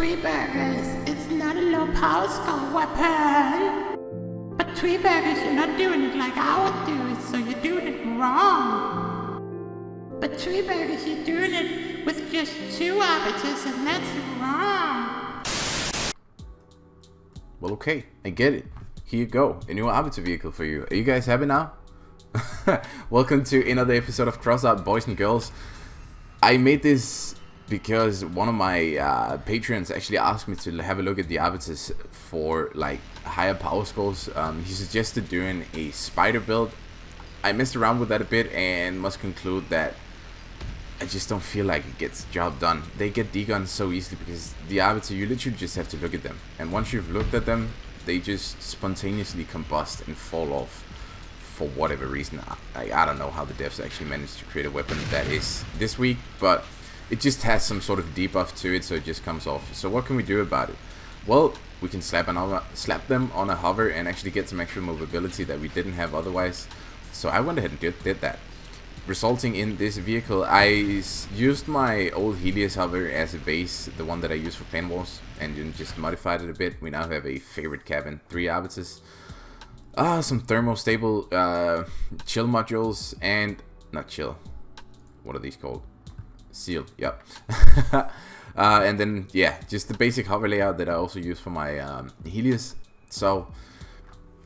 TreeBurgers, it's not a low power skull weapon. But TreeBurgers, you're not doing it like I would do it, so you're doing it wrong. But TreeBurgers, you're doing it with just two arbiters, and that's wrong. Well, okay, I get it. Here you go, a new arbiter vehicle for you. Are you guys happy now? Welcome to another episode of Crossout, boys and girls. I made this because one of my patrons actually asked me to have a look at the arbiters for like higher power scores. He suggested doing a spider build. I messed around with that a bit and must conclude that I just don't feel like it gets the job done. They get degunned so easily because the arbiter, you literally just have to look at them, and once you've looked at them, they just spontaneously combust and fall off. For whatever reason, I don't know how the devs actually managed to create a weapon that is this weak, but it just has some sort of debuff to it, so it just comes off. So what can we do about it? Well, we can slap them on a hover and actually get some extra mobility that we didn't have otherwise. So I went ahead and did that, resulting in this vehicle. I used my old Helios hover as a base, the one that I used for Clan Wars, and then just modified it a bit. We now have a favorite cabin, 3 arbiters. Some thermostable chill modules, and not chill, what are these called? Seal, yep. And then yeah, just the basic hover layout that I also use for my Helios. So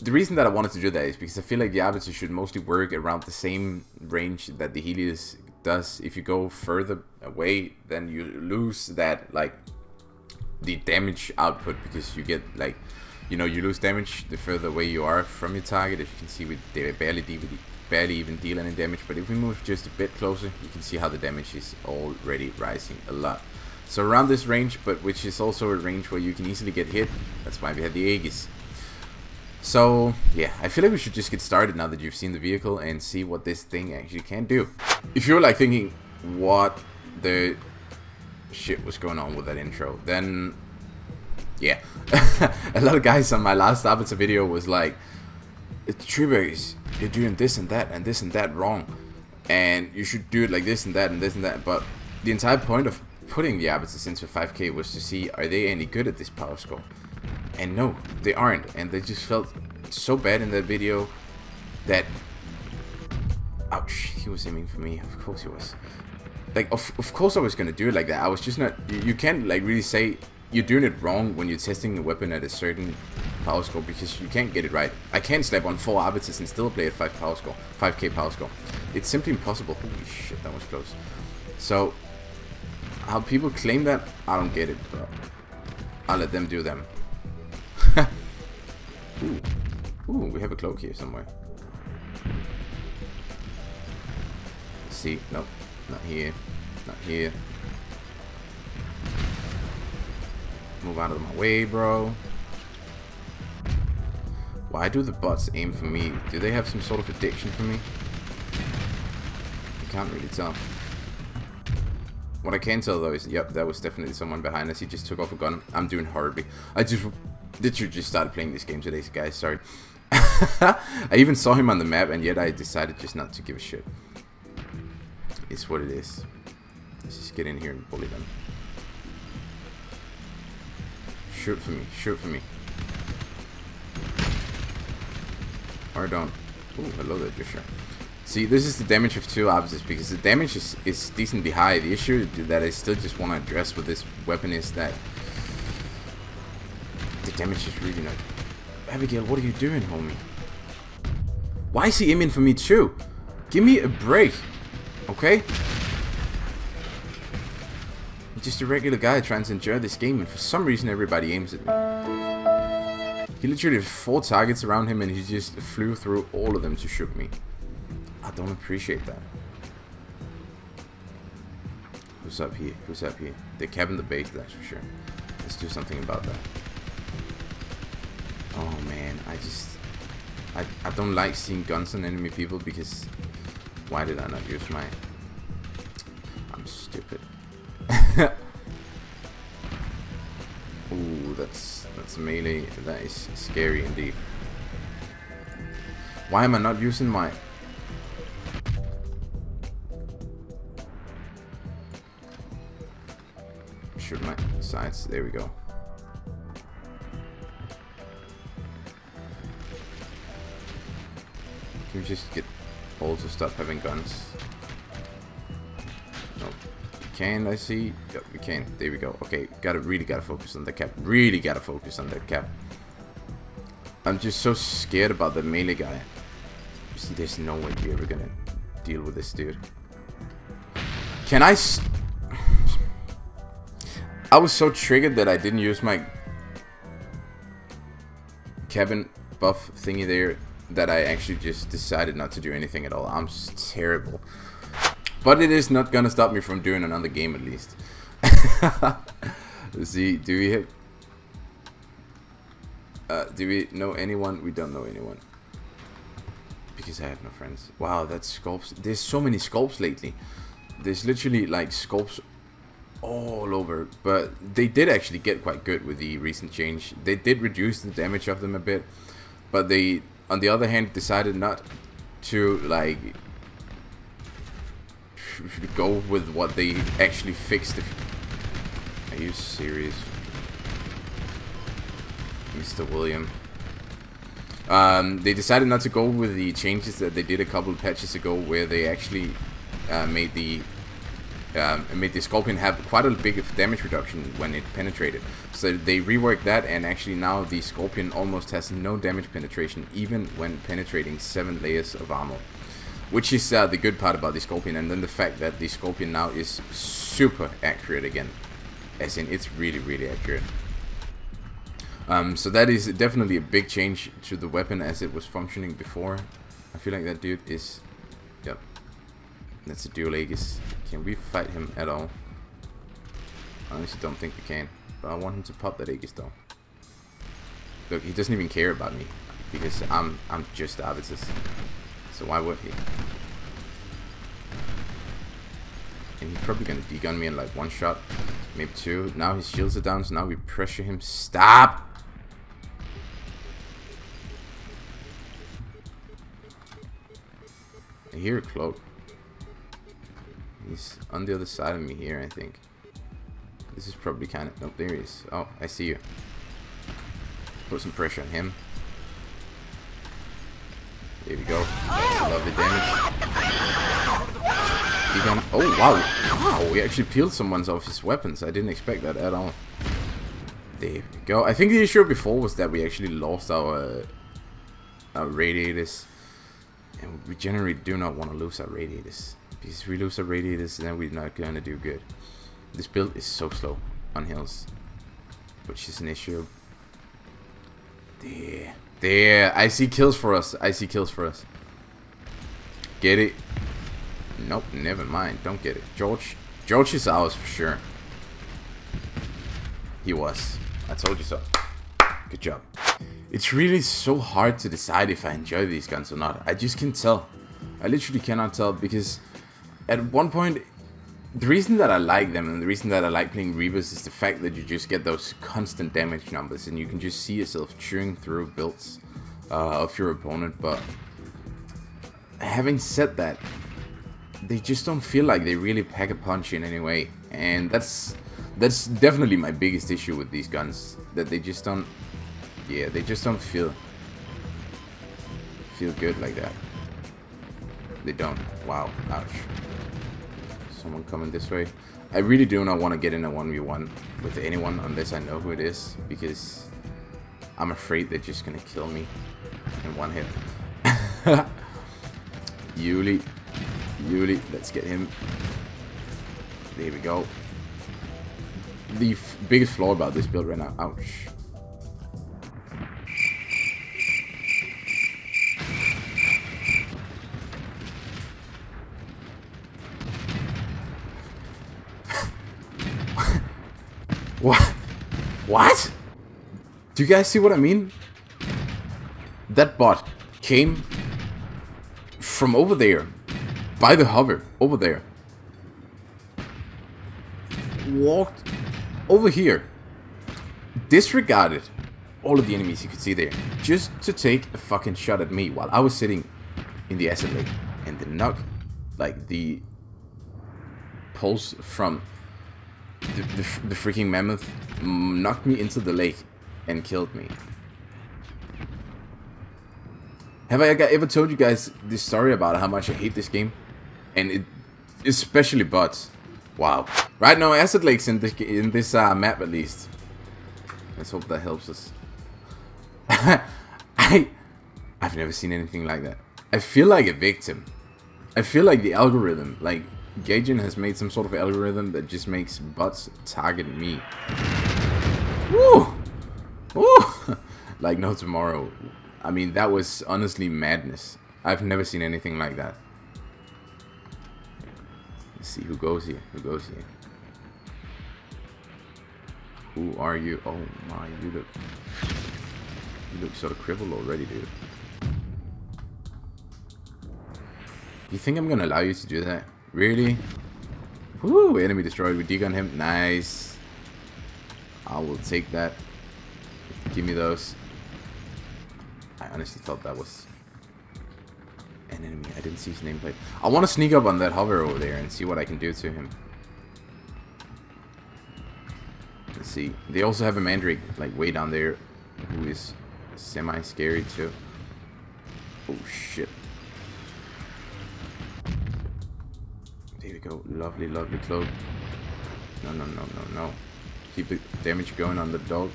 the reason that I wanted to do that is because I feel like the arbiter should mostly work around the same range that the Helios does. If you go further away, then you lose that, like, the damage output, because you get, like, you know, you lose damage the further away you are from your target. As you can see, they barely even deal any damage, but if we move just a bit closer, you can see how the damage is already rising a lot. So around this range, but which is also a range where you can easily get hit, that's why we have the Aegis. So yeah, I feel like we should just get started now that you've seen the vehicle and see what this thing actually can do. If you're like thinking what the shit was going on with that intro, then yeah, a lot of guys on my last arbiter video was like, TreeBurgers, you're doing this and that and this and that wrong, and you should do it like this and that and this and that. But the entire point of putting the arbiters into 5k was to see, are they any good at this power score? And no, they aren't, and they just felt so bad in that video that, ouch, he was aiming for me, of course he was. Like, of course I was gonna do it like that. I was just not, you can't like really say you're doing it wrong when you're testing a weapon at a certain power score, because you can't get it right. I can slap on 4 arbiters and still play at 5k power score. It's simply impossible. Holy shit, that was close. So how people claim that, I don't get it, bro. I'll let them do them. Ooh. Ooh, we have a cloak here somewhere. See, nope, not here, not here. Move out of my way, bro. Why do the bots aim for me? Do they have some sort of addiction for me? I can't really tell. What I can tell though is, yep, that was definitely someone behind us. He just took off a gun. I'm doing horribly. I just literally just started playing this game today, guys. Sorry. I even saw him on the map, and yet I decided just not to give a shit. It's what it is. Let's just get in here and bully them. Shoot for me, shoot for me. Or don't. Ooh, hello there, Joshua. See, this is the damage of 2 arbiters, because the damage is decently high. The issue that I still just want to address with this weapon is that the damage is really not... Abigail, what are you doing, homie? Why is he aiming for me too? Give me a break, okay? Just a regular guy trying to enjoy this game, and for some reason everybody aims at me. He literally had 4 targets around him, and he just flew through all of them to shoot me. I don't appreciate that. Who's up here? Who's up here? They're capping the base, that's for sure. Let's do something about that. Oh man, I don't like seeing guns on enemy people, because why did I not use my... I'm stupid. Ooh, that's melee. That is scary indeed. Why am I not using my... Shoot my... Science, there we go. Can we just get holes of stuff having guns? Nope. Can I see? Yep, we can. There we go. Okay, really gotta focus on the cap. Really gotta focus on the cap. I'm just so scared about the melee guy. See, there's no way we're ever gonna deal with this dude. Can I? I was so triggered that I didn't use my cabin buff thingy there that I actually just decided not to do anything at all. I'm terrible. But it is not gonna stop me from doing another game at least. Let's see, do we have... do we know anyone? We don't know anyone. Because I have no friends. Wow, that's sculpts. There's so many sculpts lately. There's literally like sculpts all over. But they did actually get quite good with the recent change. They did reduce the damage of them a bit. But they, on the other hand, decided not to like go with what they actually fixed. Are you serious? Mr. William. They decided not to go with the changes that they did a couple of patches ago, where they actually made the Scorpion have quite a big of damage reduction when it penetrated. So they reworked that, and actually now the Scorpion almost has no damage penetration, even when penetrating 7 layers of armor. Which is the good part about the Scorpion, and then the fact that the Scorpion now is super accurate again. As in, it's really, really accurate. So that is definitely a big change to the weapon as it was functioning before. I feel like that dude is... Yep. That's a dual Aegis. Can we fight him at all? I honestly don't think we can. But I want him to pop that Aegis though. Look, he doesn't even care about me. Because I'm just Arbiter. So why would he? And he's probably gonna degun me in like one shot. Maybe two. Now his shields are down, so now we pressure him. Stop! I hear a cloak. He's on the other side of me here, I think. This is probably kind of... Nope, there he is. Oh, I see you. Put some pressure on him. There we go. Lovely damage. Oh wow, wow, we actually peeled someone's off his weapons. I didn't expect that at all. There we go. I think the issue before was that we actually lost our radiators. And we generally do not want to lose our radiators. Because if we lose our radiators, then we're not going to do good. This build is so slow on hills. Which is an issue. There. There. I see kills for us. I see kills for us. Get it. Nope, never mind. Don't get it. George. George is ours for sure. He was. I told you so. Good job. It's really so hard to decide if I enjoy these guns or not. I just can't tell. I literally cannot tell because at one point, the reason that I like them and the reason that I like playing Rebus is the fact that you just get those constant damage numbers and you can just see yourself chewing through builds of your opponent. But having said that, they just don't feel like they really pack a punch in any way, and that's definitely my biggest issue with these guns, that they just don't, yeah, they just don't feel good like that. They don't. Wow, ouch. Someone coming this way. I really do not want to get in a 1v1 with anyone unless I know who it is, because I'm afraid they're just gonna kill me in one hit. Yuli, let's get him. There we go. The biggest flaw about this build right now. Ouch. What? What? Do you guys see what I mean? That bot came from over there. By the hover, over there. Walked over here. Disregarded all of the enemies you could see there. Just to take a fucking shot at me while I was sitting in the acid lake. And the knock, like the pulse from the freaking mammoth knocked me into the lake and killed me. Have I ever told you guys this story about how much I hate this game? And it, especially bots. Wow. Right now, acid lakes in this map at least. Let's hope that helps us. I've never seen anything like that. I feel like a victim. I feel like the algorithm, like Gaijin has made some sort of algorithm that just makes bots target me. Woo! Woo! Like no tomorrow. I mean, that was honestly madness. I've never seen anything like that. Let's see who goes here. Who goes here? Who are you? Oh my, you look sort of crippled already, dude. You think I'm gonna allow you to do that? Really? Woo! Enemy destroyed. We degun him. Nice. I will take that. Give me those. I honestly thought that was an enemy. I didn't see his nameplate. I want to sneak up on that hover over there and see what I can do to him. Let's see. They also have a Mandrake, like, way down there, who is semi-scary, too. Oh, shit. There we go. Lovely, lovely cloak. No, no, no, no, no. Keep the damage going on the dog.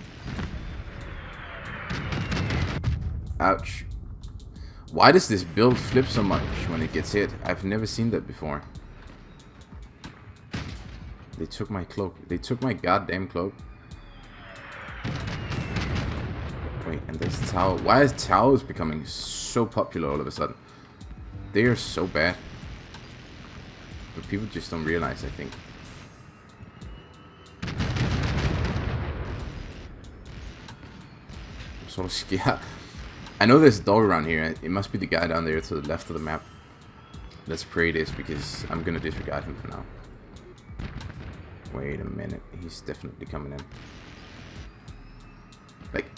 Ouch. Why does this build flip so much when it gets hit? I've never seen that before. They took my cloak. They took my goddamn cloak. Wait, and there's Tau. Why is Tau becoming so popular all of a sudden? They are so bad. But people just don't realize, I think. I'm sort of scared. I know there's a dog around here. It must be the guy down there to the left of the map. Let's pray it is, because I'm gonna disregard him for now. Wait a minute, he's definitely coming in. Like,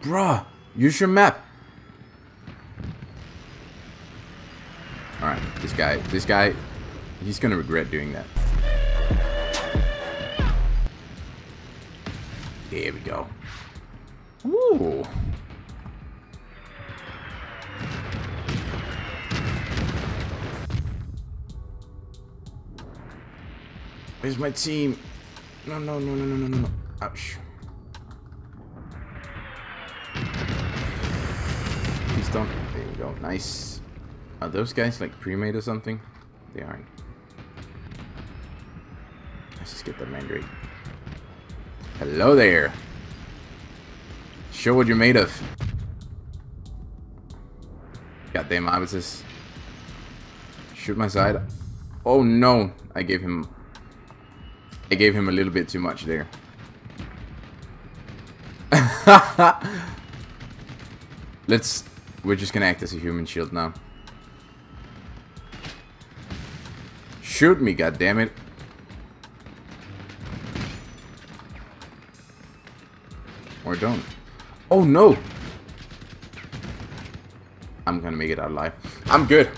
bruh, use your map. All right, this guy, he's gonna regret doing that. There we go. Ooh. Where's my team? No, no, no, no, no, no, no. Ouch. He's done. There we go. Nice. Are those guys like pre-made or something? They aren't. Let's just get the Mandrake. Hello there. Show what you're made of. Goddamn Arbiters. Shoot my side. Oh no. I gave him a little bit too much there. We're just gonna act as a human shield now. Shoot me, goddammit. Or don't. Oh no! I'm gonna make it out alive. I'm good.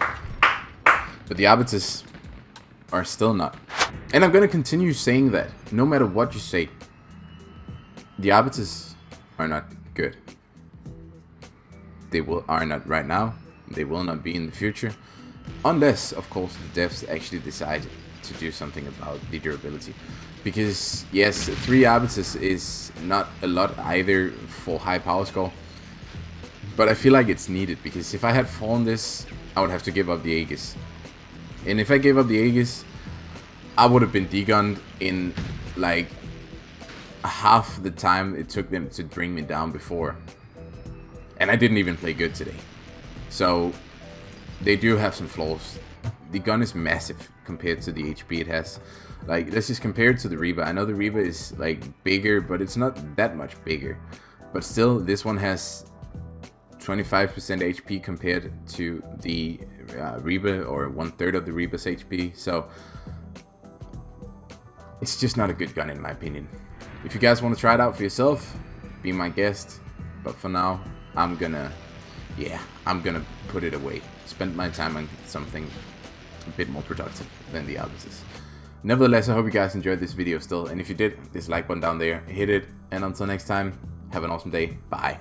But the Arbiters are still not. And I'm gonna continue saying that, no matter what you say. The Arbiters are not good. They are not right now. They will not be in the future. Unless, of course, the devs actually decide to do something about the durability. Because, yes, 3 Arbiters is not a lot either for high power score. But I feel like it's needed, because if I had fallen this, I would have to give up the Aegis. And if I gave up the Aegis, I would have been degunned in like half the time it took them to bring me down before. And I didn't even play good today. So they do have some flaws. The gun is massive compared to the HP it has. Like, this is compared to the Reba. I know the Reba is like bigger, but it's not that much bigger. But still, this one has 25% HP compared to the Reba, or 1/3 of the Reba's HP. So it's just not a good gun in my opinion. If you guys want to try it out for yourself, be my guest. But for now, I'm gonna put it away. Spend my time on something a bit more productive than the Arbiters. Nevertheless, I hope you guys enjoyed this video still, and if you did, this like button down there, hit it, and until next time, have an awesome day, bye.